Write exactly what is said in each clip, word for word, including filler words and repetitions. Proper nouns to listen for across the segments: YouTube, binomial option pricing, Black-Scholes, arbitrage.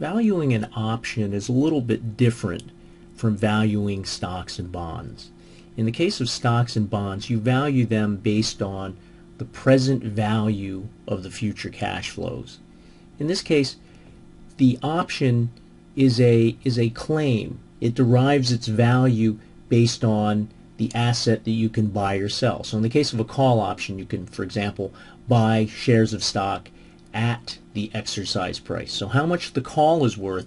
Valuing an option is a little bit different from valuing stocks and bonds. In the case of stocks and bonds, you value them based on the present value of the future cash flows. In this case, the option is a is a claim. It derives its value based on the asset that you can buy or sell. So in the case of a call option, you can, for example, buy shares of stock at the exercise price. So how much the call is worth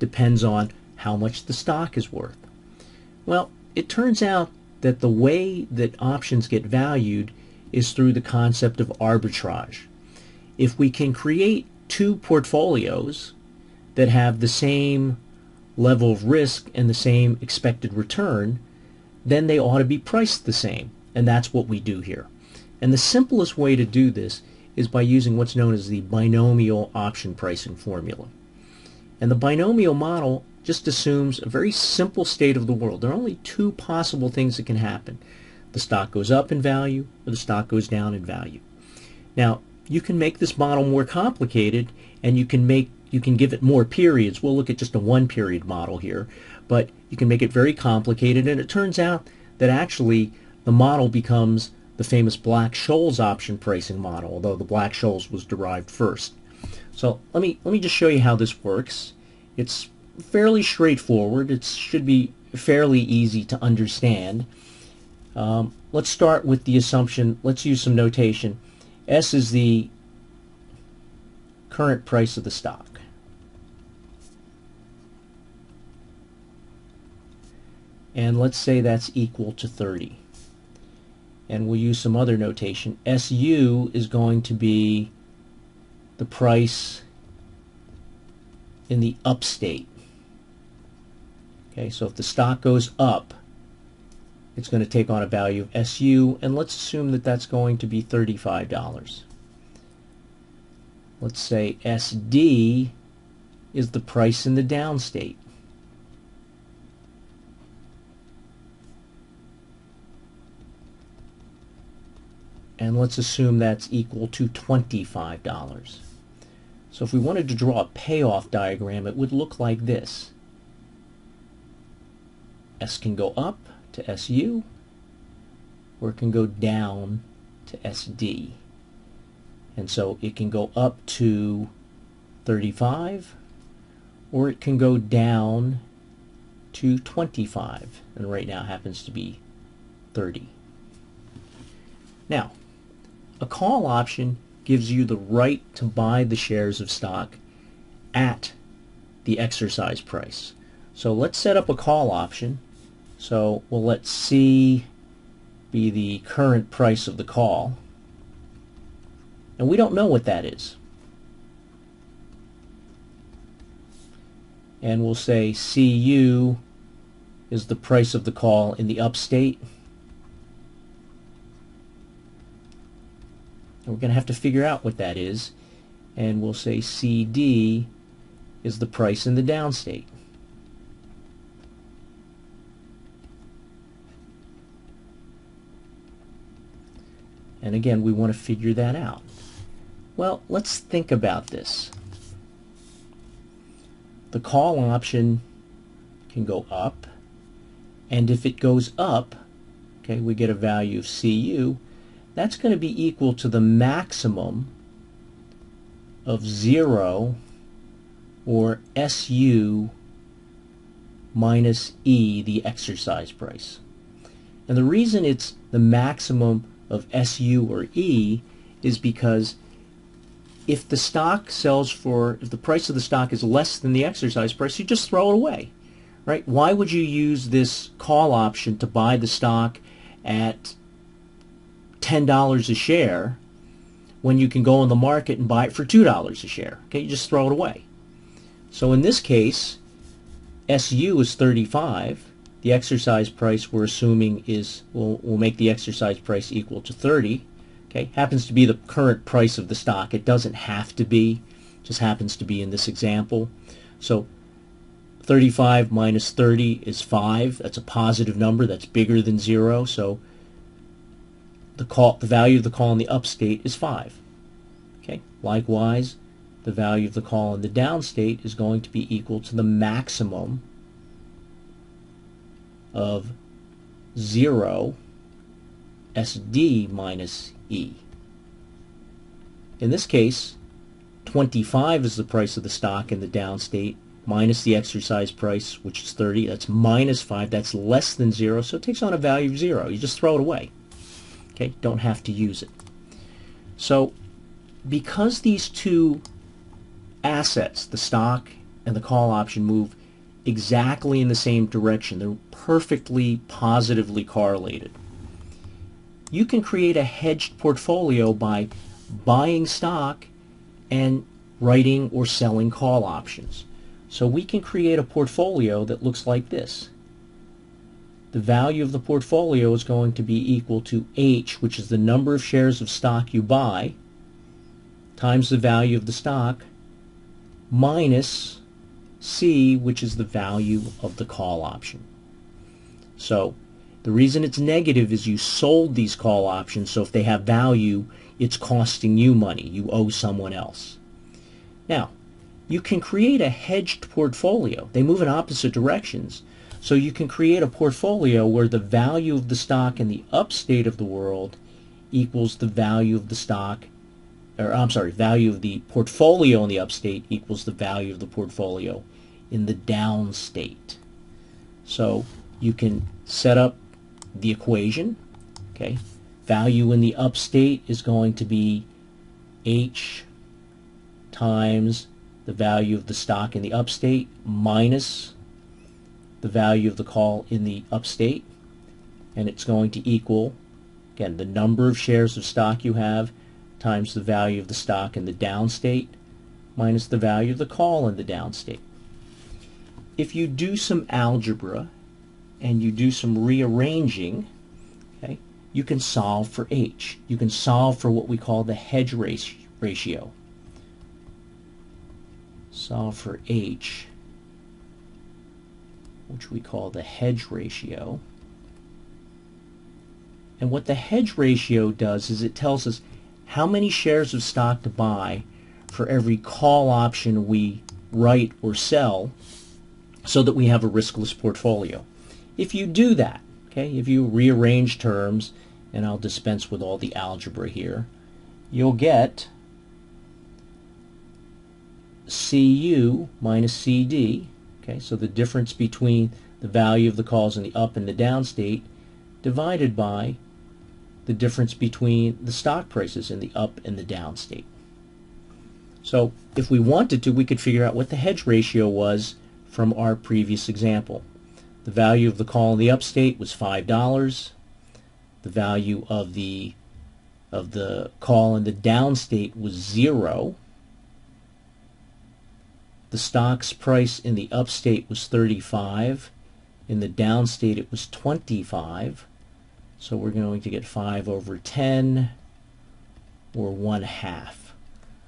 depends on how much the stock is worth. Well, it turns out that the way that options get valued is through the concept of arbitrage. If we can create two portfolios that have the same level of risk and the same expected return, then they ought to be priced the same, and that's what we do here. And the simplest way to do this is by using what's known as the binomial option pricing formula. And the binomial model just assumes a very simple state of the world. There are only two possible things that can happen. The stock goes up in value or the stock goes down in value. Now, you can make this model more complicated and you can make you can give it more periods. We'll look at just a one period model here, but you can make it very complicated, and it turns out that actually the model becomes the famous Black-Scholes option pricing model, although the Black-Scholes was derived first. So let me let me just show you how this works. It's fairly straightforward. It should be fairly easy to understand. Um, let's start with the assumption. Let's use some notation. S is the current price of the stock. And let's say that's equal to thirty. And we'll use some other notation. S U is going to be the price in the upstate. Okay, so if the stock goes up, it's going to take on a value of S U, and let's assume that that's going to be thirty-five dollars. Let's say S D is the price in the downstate. And let's assume that's equal to twenty-five dollars. So if we wanted to draw a payoff diagram, it would look like this. S can go up to S U, or it can go down to S D. And so it can go up to thirty-five, or it can go down to twenty-five, and right now it happens to be thirty. Now, a call option gives you the right to buy the shares of stock at the exercise price. So let's set up a call option. So we'll let C be the current price of the call. And we don't know what that is. And we'll say C U is the price of the call in the upstate. And we're going to have to figure out what that is. And we'll say C D is the price in the downstate. And again, we want to figure that out. Well, let's think about this. The call option can go up, and if it goes up, okay, we get a value of C U. That's going to be equal to the maximum of zero, or S U minus E, the exercise price. And the reason it's the maximum of S U or E is because if the stock sells for, if the price of the stock is less than the exercise price, you just throw it away, right? Why would you use this call option to buy the stock at ten dollars a share when you can go in the market and buy it for two dollars a share? Okay, you just throw it away. So in this case, S U is thirty-five. The exercise price we're assuming is, we'll, we'll make the exercise price equal to thirty. Okay, happens to be the current price of the stock. It doesn't have to be, just happens to be in this example. So thirty-five minus thirty is five. That's a positive number. That's bigger than zero. So the call, the value of the call in the upstate is five. Okay, likewise, the value of the call in the down state is going to be equal to the maximum of zero S D minus E. In this case, twenty-five is the price of the stock in the down state minus the exercise price, which is thirty. That's minus five. That's less than zero, so it takes on a value of zero. You just throw it away. Okay, don't have to use it. So because these two assets, the stock and the call option, move exactly in the same direction, they're perfectly positively correlated, you can create a hedged portfolio by buying stock and writing or selling call options. So we can create a portfolio that looks like this. The value of the portfolio is going to be equal to H, which is the number of shares of stock you buy, times the value of the stock, minus C, which is the value of the call option. So the reason it's negative is you sold these call options, so if they have value, it's costing you money. You owe someone else. Now, you can create a hedged portfolio. They move in opposite directions. So you can create a portfolio where the value of the stock in the upstate of the world equals the value of the stock, or I'm sorry, value of the portfolio in the upstate equals the value of the portfolio in the downstate. So you can set up the equation, okay? Value in the upstate is going to be H times the value of the stock in the upstate minus the value of the call in the upstate, and it's going to equal, again, the number of shares of stock you have times the value of the stock in the downstate minus the value of the call in the downstate. If you do some algebra and you do some rearranging, okay, you can solve for H. You can solve for what we call the hedge ratio. Solve for H, which we call the hedge ratio. And what the hedge ratio does is it tells us how many shares of stock to buy for every call option we write or sell so that we have a riskless portfolio. If you do that, okay, if you rearrange terms, and I'll dispense with all the algebra here, you'll get C U minus C D, okay, so the difference between the value of the calls in the up and the down state divided by the difference between the stock prices in the up and the down state. So if we wanted to, we could figure out what the hedge ratio was from our previous example. The value of the call in the upstate was five dollars. The value of the of the call in the downstate was zero. The stock's price in the upstate was thirty-five. In the downstate it was twenty-five. So we're going to get five over ten, or one half.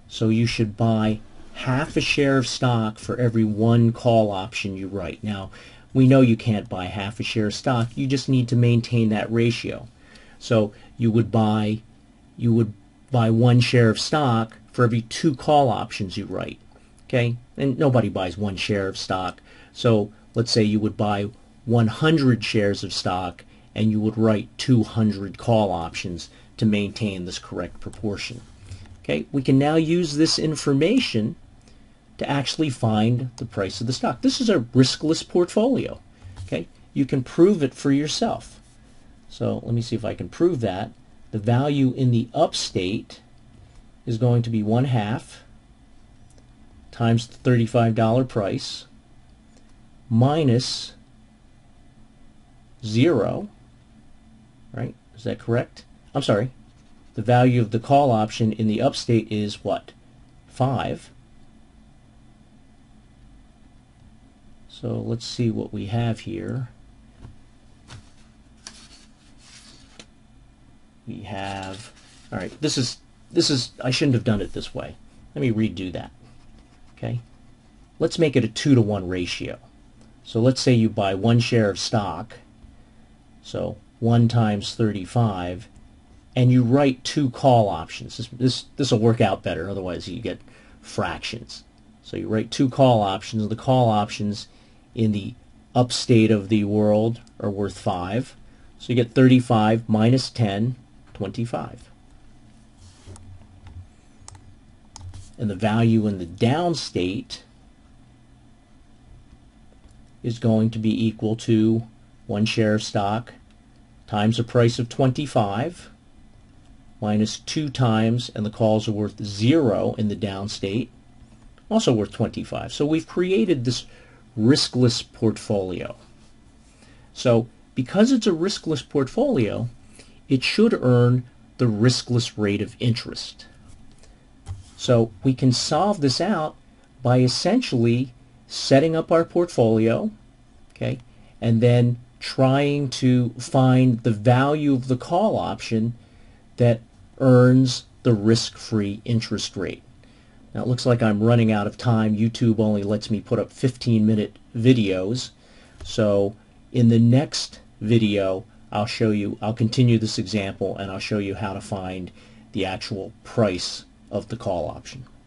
So you should buy half a share of stock for every one call option you write. Now, we know you can't buy half a share of stock. You just need to maintain that ratio. So you would buy, you would buy one share of stock for every two call options you write. Okay, and nobody buys one share of stock. So let's say you would buy one hundred shares of stock and you would write two hundred call options to maintain this correct proportion. Okay, we can now use this information to actually find the price of the stock. This is a riskless portfolio. Okay, you can prove it for yourself. So let me see if I can prove that. The value in the upstate is going to be one half times the thirty-five dollar price minus zero, right? Is that correct? I'm sorry. The value of the call option in the upstate is what? five. So let's see what we have here. We have, all right, this is, this is, I shouldn't have done it this way. Let me redo that. Okay, let's make it a two to one ratio. So let's say you buy one share of stock, so one times thirty-five, and you write two call options. This, this, this will work out better, otherwise you get fractions. So you write two call options. The call options in the upstate of the world are worth five. So you get thirty-five minus ten, twenty-five. And the value in the downstate is going to be equal to one share of stock times a price of twenty-five minus two times, and the calls are worth zero in the downstate, also worth twenty-five. So we've created this riskless portfolio. So because it's a riskless portfolio, it should earn the riskless rate of interest. So we can solve this out by essentially setting up our portfolio, okay, and then trying to find the value of the call option that earns the risk-free interest rate. Now it looks like I'm running out of time. YouTube only lets me put up fifteen minute videos. So in the next video, I'll show you, I'll continue this example, and I'll show you how to find the actual price of the call option.